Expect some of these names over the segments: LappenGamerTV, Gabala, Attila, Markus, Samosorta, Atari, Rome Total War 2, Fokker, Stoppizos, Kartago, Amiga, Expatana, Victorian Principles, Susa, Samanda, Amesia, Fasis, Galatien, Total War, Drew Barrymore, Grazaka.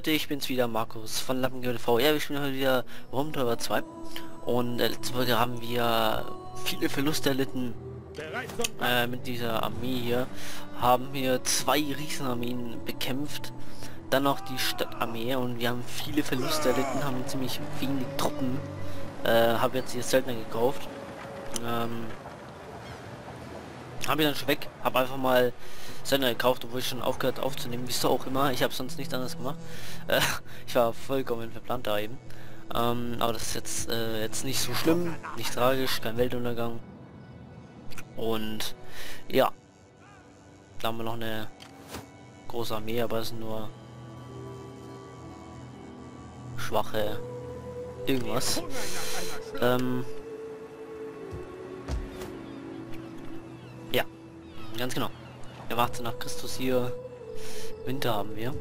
Leute, ich bin's wieder, Markus von LappenGamerTV. Ja, wir spielen heute wieder Rome Total War 2. Und letzte Folge haben wir viele Verluste erlitten mit dieser Armee hier. Haben hier zwei Riesenarmeen bekämpft. Dann noch die Stadtarmee und wir haben viele Verluste erlitten, haben ziemlich wenig Truppen. Habe jetzt hier Söldner gekauft. Habe ich dann schon weg, habe einfach mal Söldner gekauft, obwohl ich schon aufgehört aufzunehmen, wieso auch immer, ich habe sonst nichts anderes gemacht. Ich war vollkommen verplant da eben. Aber das ist jetzt nicht so schlimm, nicht tragisch, kein Weltuntergang. Und ja, da haben wir noch eine große Armee, aber es sind nur schwache irgendwas. Ganz genau. Wir warten nach Christus hier. Winter haben wir.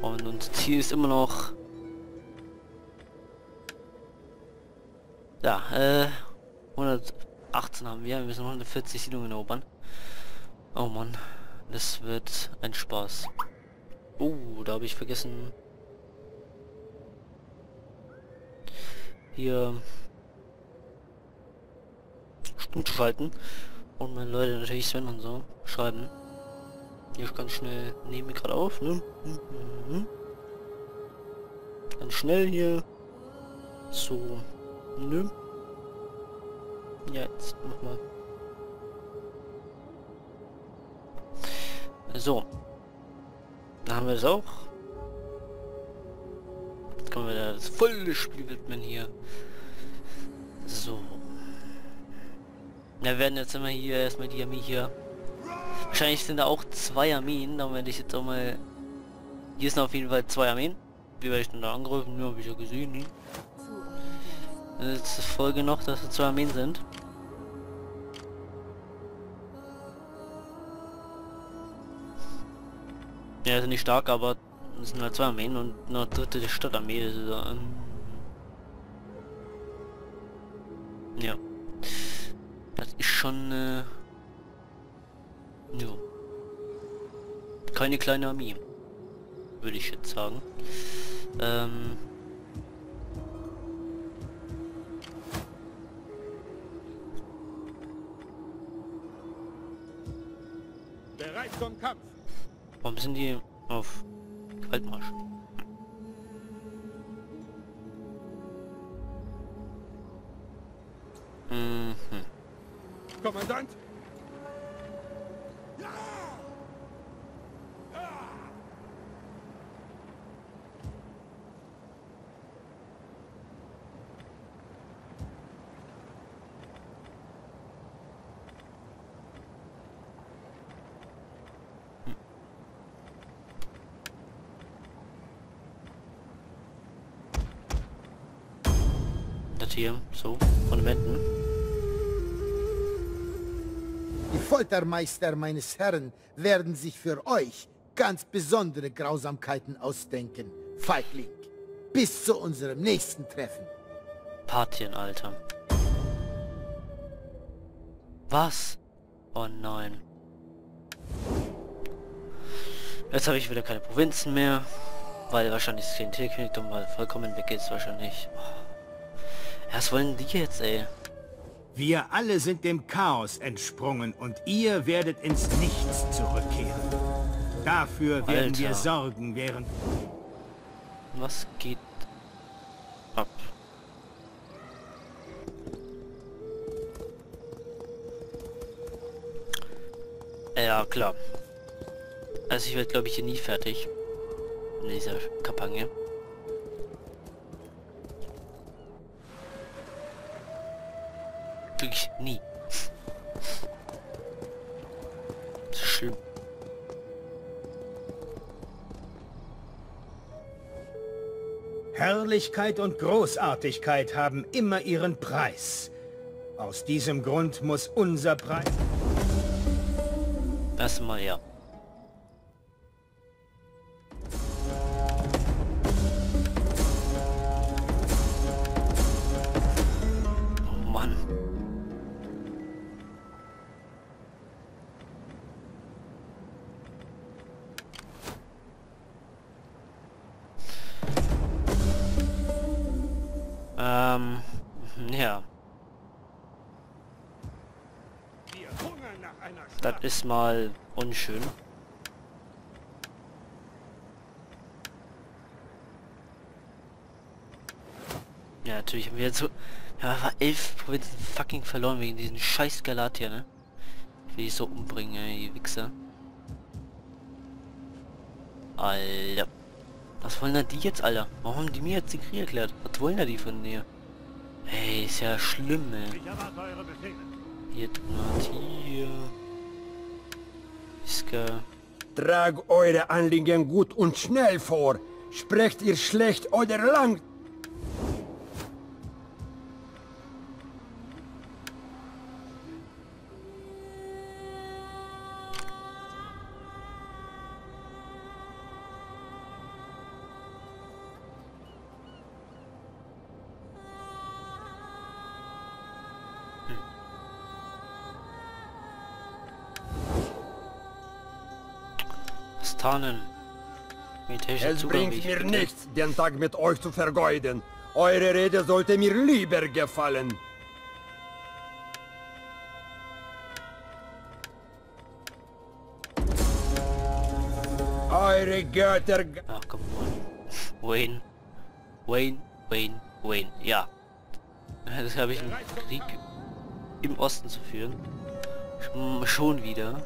Und unser Ziel ist immer noch... Ja, 118 haben wir. Wir müssen 140 Siedlungen erobern. Oh Mann. Das wird ein Spaß. Oh, da habe ich vergessen. Hier Stumm zu schalten. Und meine Leute natürlich Sven und so schreiben. Hier ganz schnell, nehme ich gerade auf, ne? Ganz schnell hier. So. Nö. Ja, jetzt nochmal. So. Da haben wir es auch. Jetzt können wir das volle Spiel widmen hier. So. Wir werden jetzt immer hier erstmal die Armee hier. Wahrscheinlich sind da auch zwei Armeen. Da werde ich jetzt auch mal... Hier sind auf jeden Fall zwei Armeen. Die werde ich dann da angreifen. Nur habe ich ja gesehen. Letzte Folge noch, dass da zwei Armeen sind. Ja, ist nicht stark, aber es sind halt zwei Armeen und eine dritte der Stadtarmee. Also, ja. Das ist schon... ja. Keine kleine Armee. Würde ich jetzt sagen. Bereit zum Kampf! Warum sind die auf Kaltmarsch? Mhm. Kommandant! Ja! Ja! Hier, so, von Wänden. Die Foltermeister meines Herrn werden sich für euch ganz besondere Grausamkeiten ausdenken, Feigling. Bis zu unserem nächsten Treffen. Partien, Alter. Was? Oh nein. Jetzt habe ich wieder keine Provinzen mehr, weil wahrscheinlich das Klientelkönigtum mal vollkommen weg ist, wahrscheinlich. Was wollen die jetzt, ey? Wir alle sind dem Chaos entsprungen und ihr werdet ins Nichts zurückkehren. Dafür werden Alter. Wir sorgen, während... Was geht ab? Ja, klar. Also ich werde, glaube ich, hier nie fertig. In dieser Kampagne. Wirklich nie. Das ist schlimm. Herrlichkeit und Großartigkeit haben immer ihren Preis. Aus diesem Grund muss unser Preis... Erstmal ja. Ja. Das ist mal unschön. Ja, natürlich haben wir jetzt so... Wir haben einfach 11 Provinzen fucking verloren wegen diesen scheiß Galatien, ne? Ich will die so umbringen, ey, die Wichser. Alter. Was wollen da die jetzt, Alter? Warum haben die mir jetzt den Krieg erklärt? Was wollen da die von mir? Ey, ist ja schlimm, ey. Hier, hier. Iska. Trag eure Anliegen gut und schnell vor. Sprecht ihr schlecht oder lang... Es bringt mir nichts, den Tag mit euch zu vergeuden. Eure Rede sollte mir lieber gefallen. Eure Götter... Ach, komm, Wayne. Wayne, Wayne, Wayne. Ja. Das habe ich einen Krieg im Osten zu führen. Schon wieder.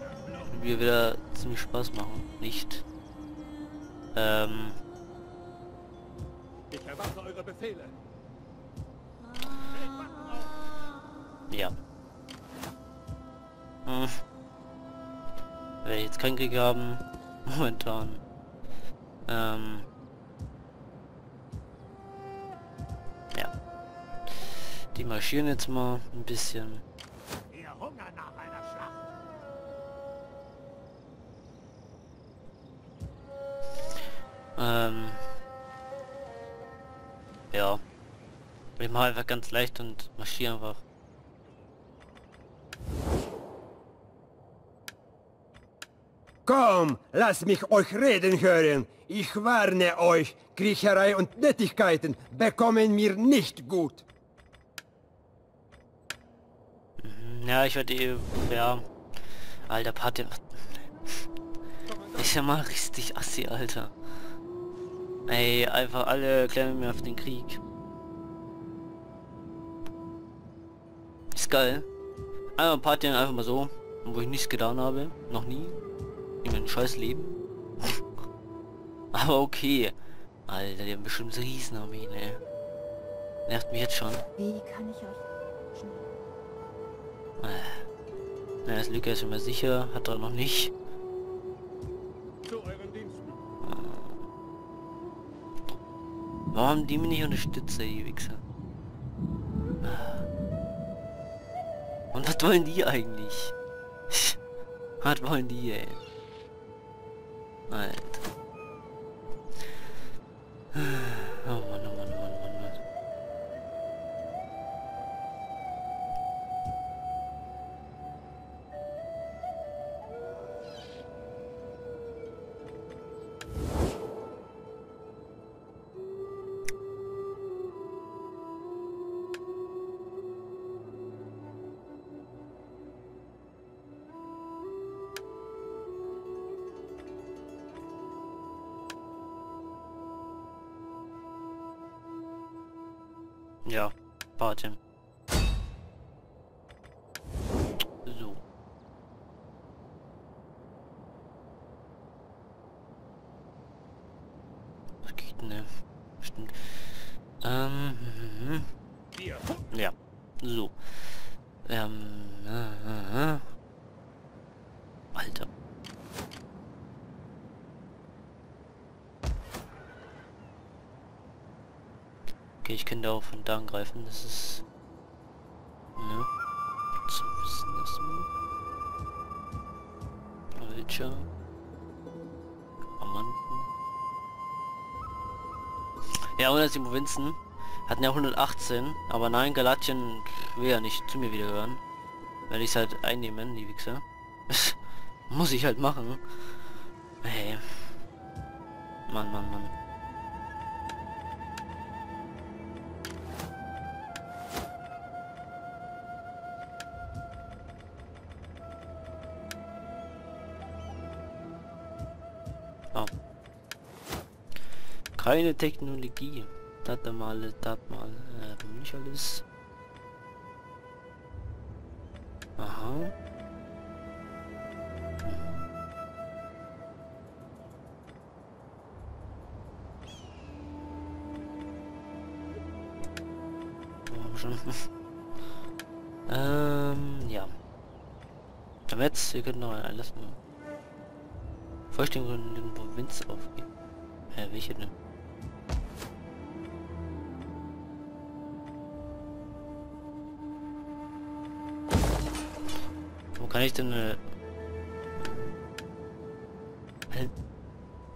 Mir wieder ziemlich Spaß machen, nicht? Ich erwarte eure Befehle. Ja. Hm. Werde ich jetzt keinen Krieg haben? Momentan. Ja. Die marschieren jetzt mal ein bisschen. Ja. Wir machen einfach ganz leicht und marschieren einfach. Komm, lasst mich euch reden hören. Ich warne euch, Kriecherei und Nettigkeiten bekommen mir nicht gut. Ja, ich werde ja... Alter, Party... Ist ja mal richtig assi, Alter. Ey, einfach alle klemmen mir auf den Krieg. Ist geil. Einmal Partien einfach mal so, wo ich nichts getan habe. Noch nie. In meinem scheiß Leben. Aber okay. Alter, die haben bestimmt so Riesenarmee, ne? Nervt mich jetzt schon. Wie kann ich euch... Na, das Lücke ist immer sicher. Hat er noch nicht. Warum haben die mich nicht unterstützt, die Wichser? Und was wollen die eigentlich? Was wollen die, ey? Alter. Oh Mann, oh Mann, oh Mann, oh Mann. Ja, warte. So. Was geht denn? Stimmt. Ja. So. Alter. Okay, ich könnte auch von da angreifen, das ist... Ne? Zu wissen, dass man... Welcher? Amanten? Ja, 107 Provinzen. Hatten ja 118, aber nein, Galatien will ja nicht zu mir wieder hören. Werde ich es halt einnehmen, die Wichser. Muss ich halt machen. Hey. Mann, Mann, Mann. Keine Technologie. Das mal. Nicht alles. Aha. Ja. Aber jetzt, wir können noch alles mal. Vollständigen den Provinz aufgeben. Welche denn? Wo kann ich denn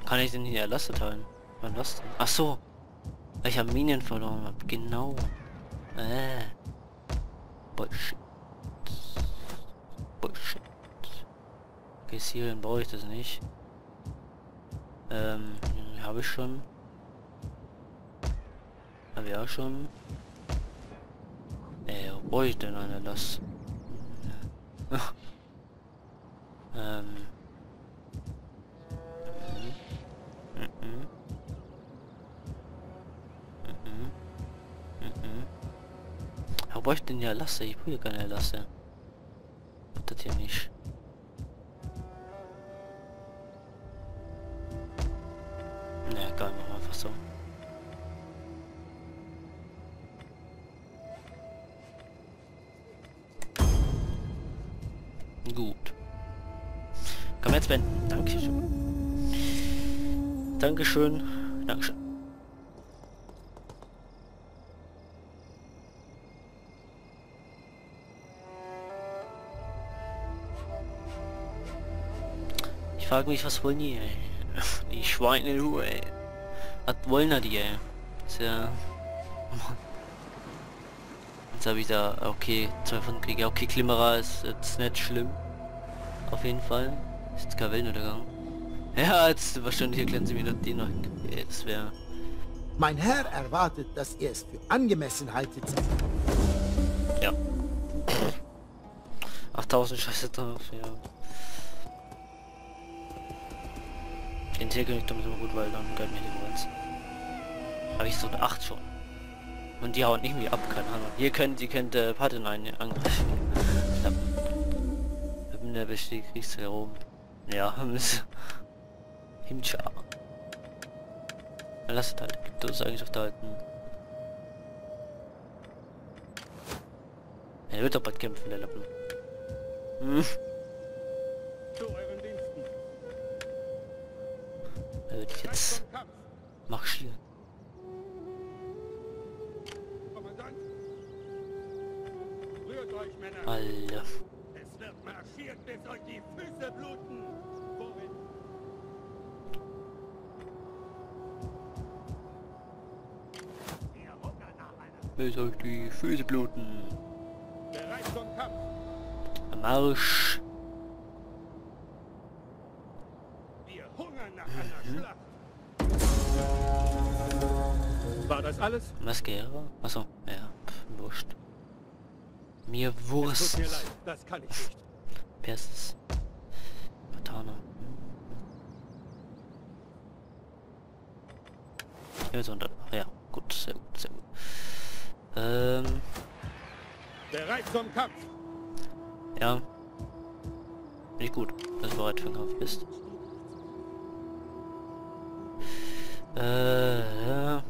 kann ich denn hier Erlasse teilen? Wann was denn? Ach so. Weil ich Armenien verloren habe. Genau. Bullshit. Bullshit. Okay, Syrien brauche ich das nicht. Habe ich schon. Habe ich auch schon. Wo brauche ich denn eine Last? Wo brauche ich denn die Erlasse? Ich brauche keine Erlasse. Das hier nicht. Na egal, machen wir einfach so. Gut. Kann man jetzt wenden. Dankeschön. Dankeschön. Dankeschön. Ich frage mich, was wollen die, ey? Die Schweine in Ruhe, ey. Was wollen da die, ey? Ist ja... Jetzt habe ich da... Okay, 2 von Kriege. Okay, Klimmerer ist jetzt nicht schlimm. Auf jeden Fall. Ist jetzt kein Wellenuntergang. Ja, jetzt wahrscheinlich erklären sie mir noch die noch. Das wäre... Mein Herr erwartet, dass ihr es für angemessen haltet. Ja. 8000 Scheiße drauf, ja. Den Tierkönig damit immer gut, weil dann gönnt mir den Holz. Habe ich so eine 8 schon. Und die hauen irgendwie ab, keine Ahnung. Hier könnt, die könnt Patten angreifen. Ich bin der beste Kriegsherr oben. Ja, müssen. Himcha. Lasst halt, gibt uns eigentlich auf der alten. Er wird doch bald kämpfen, der Lappen. Hm. Würde ich jetzt marschieren. Alter. Es wird marschiert, bis euch die Füße bluten. Bis euch die Füße bluten. Bereit zum Kampf. Marsch. War das alles? Mascara? Achso, ja, pff, wurscht. Mir Wurst. Mir leid, das kann ich nicht. Perstes. Batana. Ja, gut, sehr gut, sehr gut. Bereit zum Kampf! Ja. Bin ich gut, dass du bereit für den Kampf bist. Ja.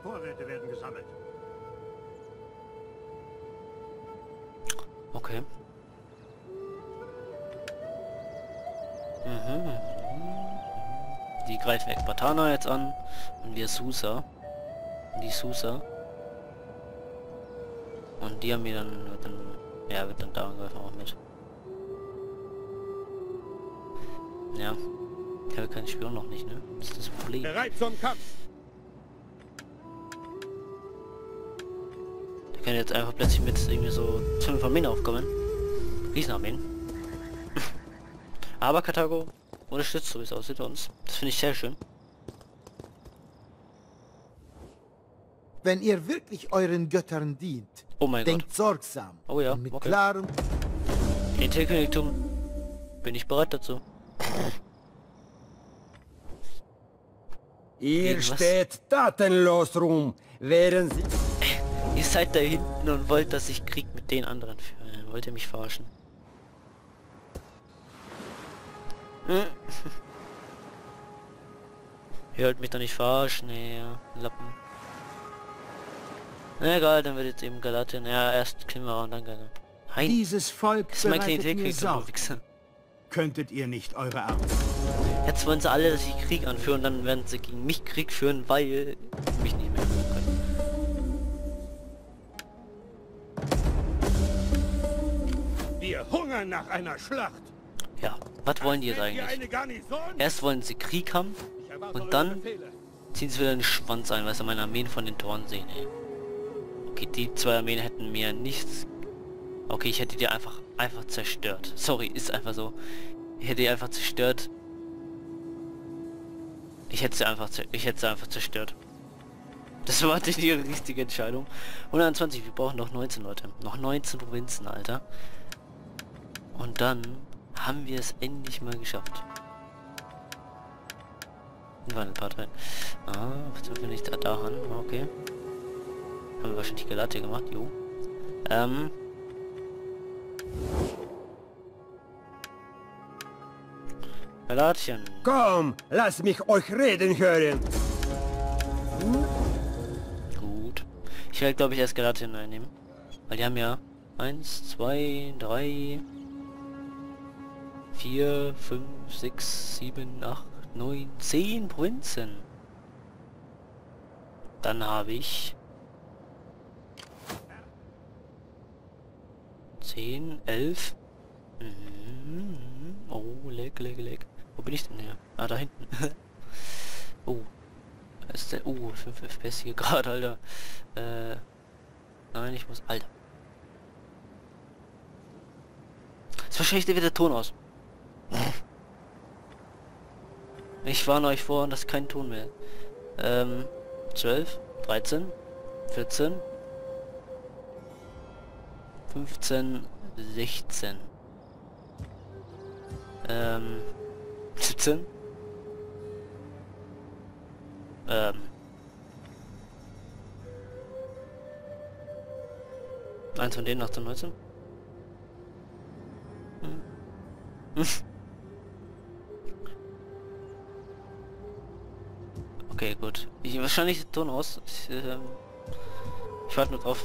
Vorräte werden gesammelt. Okay. Die greifen Expatana jetzt an und wir Susa. Die Susa. Und die haben wir dann ja, wird dann da angreifen auch mit. Ja. Ich habe keinen Spion noch nicht, ne? Das ist das Problem. Bereit zum Kampf! Der kann jetzt einfach plötzlich mit irgendwie so 5 Armeen aufkommen. Riesenarmeen. Aber Kartago unterstützt, so wie es aussieht, uns. Das finde ich sehr schön. Wenn ihr wirklich euren Göttern dient, oh mein denkt Gott. Sorgsam. Oh ja, und mit okay. Klarem... Intelkönigtum. Bin ich bereit dazu. Ihr irgendwas? Steht tatenlos rum, während sie... Ihr seid da hinten und wollt, dass ich Krieg mit den anderen führe. Wollt ihr mich verarschen? Hm? Ihr wollt mich doch nicht verarschen, ey, Lappen. Na egal, dann wird jetzt eben Galatien. Ja, erst Klima und dann Galatien. Nein. Dieses Volk ist mein Klientelkrieg. Könntet ihr nicht eure Arme... Jetzt wollen sie alle, dass ich Krieg anführe und dann werden sie gegen mich Krieg führen, weil sie mich nicht mehr führen können. Wir hungern nach einer Schlacht. Ja, was wollen die jetzt eigentlich? Erst wollen sie Krieg haben und dann ziehen sie wieder den Schwanz ein, weil sie meine Armeen von den Toren sehen, ey. Okay, die zwei Armeen hätten mir nichts... Okay, ich hätte die einfach zerstört. Sorry, ist einfach so. Ich hätte die einfach zerstört. Ich hätte sie einfach zerstört. Das war natürlich die richtige Entscheidung. 120, wir brauchen noch 19 Leute. Noch 19 Provinzen, Alter. Und dann haben wir es endlich mal geschafft. Wandelpartei. Ah, was dürfen wir nicht da haben? Okay. Haben wir wahrscheinlich Galatien gemacht, jo. Galatien. Komm, lass mich euch reden hören. Gut. Ich werde, glaube ich, erst Galatien einnehmen. Weil die haben ja 1, 2, 3, 4, 5, 6, 7, 8, 9, 10 Provinzen. Dann habe ich 10, 11. Oh, leck. Wo bin ich denn her? Ah, da hinten. Oh. Was ist der... Oh, 5 FPS hier gerade, Alter. Nein, ich muss... Alter. Jetzt verschlechtert wieder der Ton aus. Ich warne euch vor, dass kein Ton mehr. 12, 13, 14, 15, 16. 17. 1 von denen 18, 19. Okay, gut. Ich wahrscheinlich den Ton aus. Ich warte nur drauf,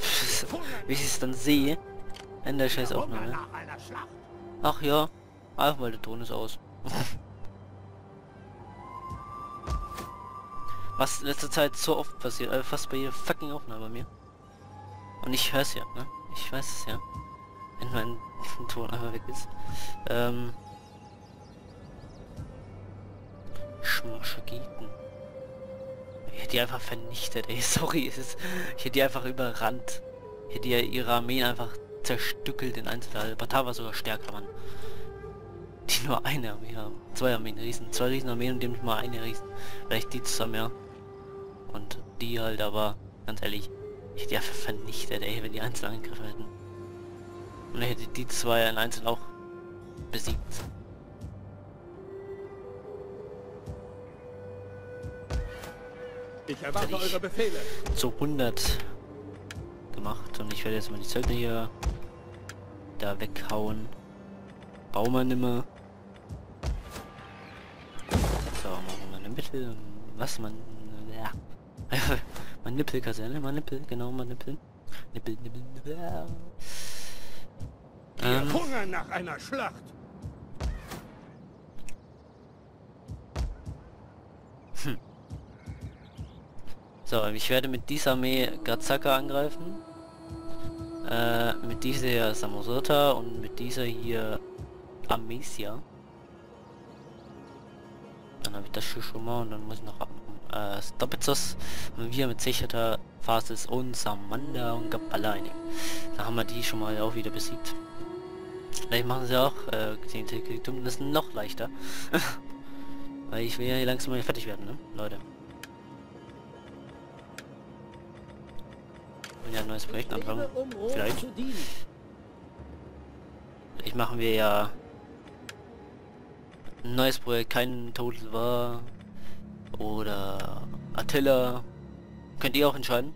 wie ich es dann sehe. In der scheiß Aufnahme. Ach ja. Einfach mal der Ton ist aus. Was in letzter Zeit so oft passiert, also fast bei jeder fucking Aufnahme bei mir. Und ich höre es ja, ne? Ich weiß es ja. Wenn mein Ton einfach weg ist. Schmarschagiten. Ich hätte die einfach vernichtet, ey. Sorry, es ist... Ich hätte die einfach überrannt. Ich hätte ja ihre Armeen einfach zerstückelt in Einzelteile. Batav war sogar stärker, Mann. Die nur eine Armee haben. Zwei Armeen, Riesen. Zwei Riesenarmeen und dem nicht mal eine Riesen. Vielleicht die zusammen, ja. Und die halt, aber ganz ehrlich, ich hätte die einfach vernichtet, ey, wenn die einzelnen Angriffe hätten. Und ich hätte die zwei in einzeln auch besiegt. Ich erwarte eure Befehle. Zu 100 gemacht und ich werde jetzt mal die Zöldner hier da weghauen. Brauchen wir nimmer. So, machen wir eine Mittel. Was man... Ja. Mein Nippelkaserne, mein Nippel, genau, mein Nippel. Nippel. Hunger nach einer Schlacht. So, ich werde mit dieser Armee Grazaka angreifen. Mit dieser hier Samosorta und mit dieser hier Amesia. dann habe ich das schon mal und dann muss ich noch ab Stoppizos und wir mit sicherer Fasis und Samanda und Gabala einigen. Da haben wir die schon mal auch wieder besiegt. Vielleicht machen sie auch das noch leichter. Weil ich will ja hier langsam mal fertig werden, ne? Leute. Und ja, ein neues Projekt anfangen. Vielleicht. Vielleicht machen wir ja ein neues Projekt, kein Total War oder Attila. Könnt ihr auch entscheiden.